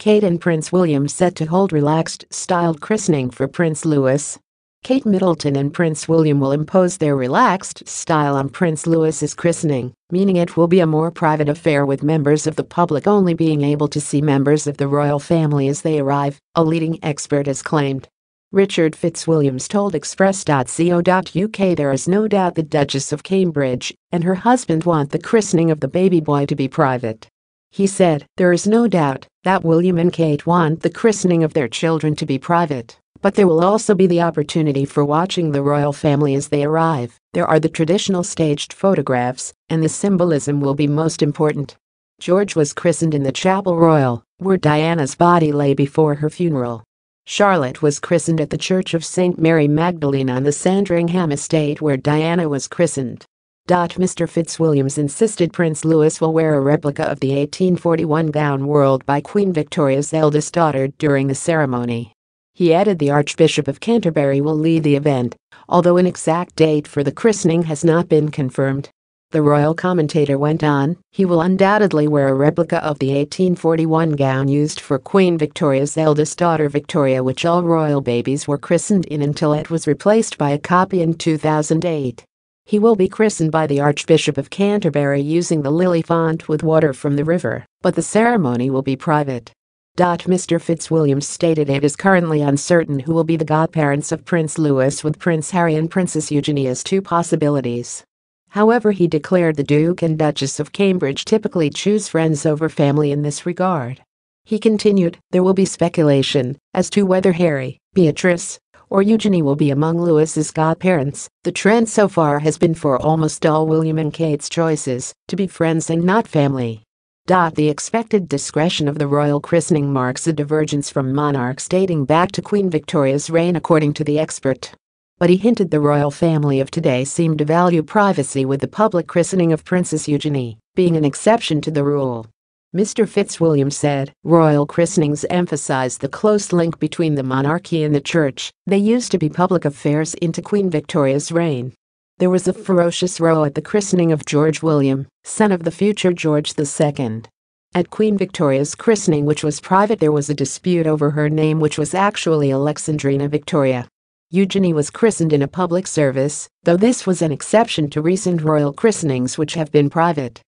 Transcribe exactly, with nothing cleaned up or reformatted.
Kate and Prince William set to hold relaxed-styled christening for Prince Louis. Kate Middleton and Prince William will impose their relaxed style on Prince Louis's christening, meaning it will be a more private affair with members of the public only being able to see members of the royal family as they arrive, a leading expert has claimed. Richard Fitzwilliams told Express dot co dot U K there is no doubt the Duchess of Cambridge and her husband want the christening of the baby boy to be private. He said, "There is no doubt that William and Kate want the christening of their children to be private, but there will also be the opportunity for watching the royal family as they arrive. There are the traditional staged photographs, and the symbolism will be most important." George was christened in the Chapel Royal, where Diana's body lay before her funeral. Charlotte was christened at the Church of Saint Mary Magdalene on the Sandringham Estate where Diana was christened. Mister Fitzwilliams insisted Prince Louis will wear a replica of the eighteen forty-one gown worn by Queen Victoria's eldest daughter during the ceremony. He added the Archbishop of Canterbury will lead the event, although an exact date for the christening has not been confirmed. The royal commentator went on, "He will undoubtedly wear a replica of the eighteen forty-one gown used for Queen Victoria's eldest daughter Victoria, which all royal babies were christened in until it was replaced by a copy in two thousand eight. He will be christened by the Archbishop of Canterbury using the lily font with water from the river, but the ceremony will be private." Mister Fitzwilliams stated it is currently uncertain who will be the godparents of Prince Louis, with Prince Harry and Princess Eugenie as two possibilities. However, he declared the Duke and Duchess of Cambridge typically choose friends over family in this regard. He continued, "There will be speculation as to whether Harry, Beatrice, or Eugenie will be among Louis's godparents. The trend so far has been for almost all William and Kate's choices to be friends and not family." The expected discretion of the royal christening marks a divergence from monarchs dating back to Queen Victoria's reign, according to the expert. But he hinted the royal family of today seemed to value privacy, with the public christening of Princess Eugenie being an exception to the rule. Mister Fitzwilliam said, "Royal christenings emphasize the close link between the monarchy and the church. They used to be public affairs into Queen Victoria's reign. There was a ferocious row at the christening of George William, son of the future George the Second. At Queen Victoria's christening, which was private, there was a dispute over her name, which was actually Alexandrina Victoria. Eugenie was christened in a public service, though this was an exception to recent royal christenings which have been private."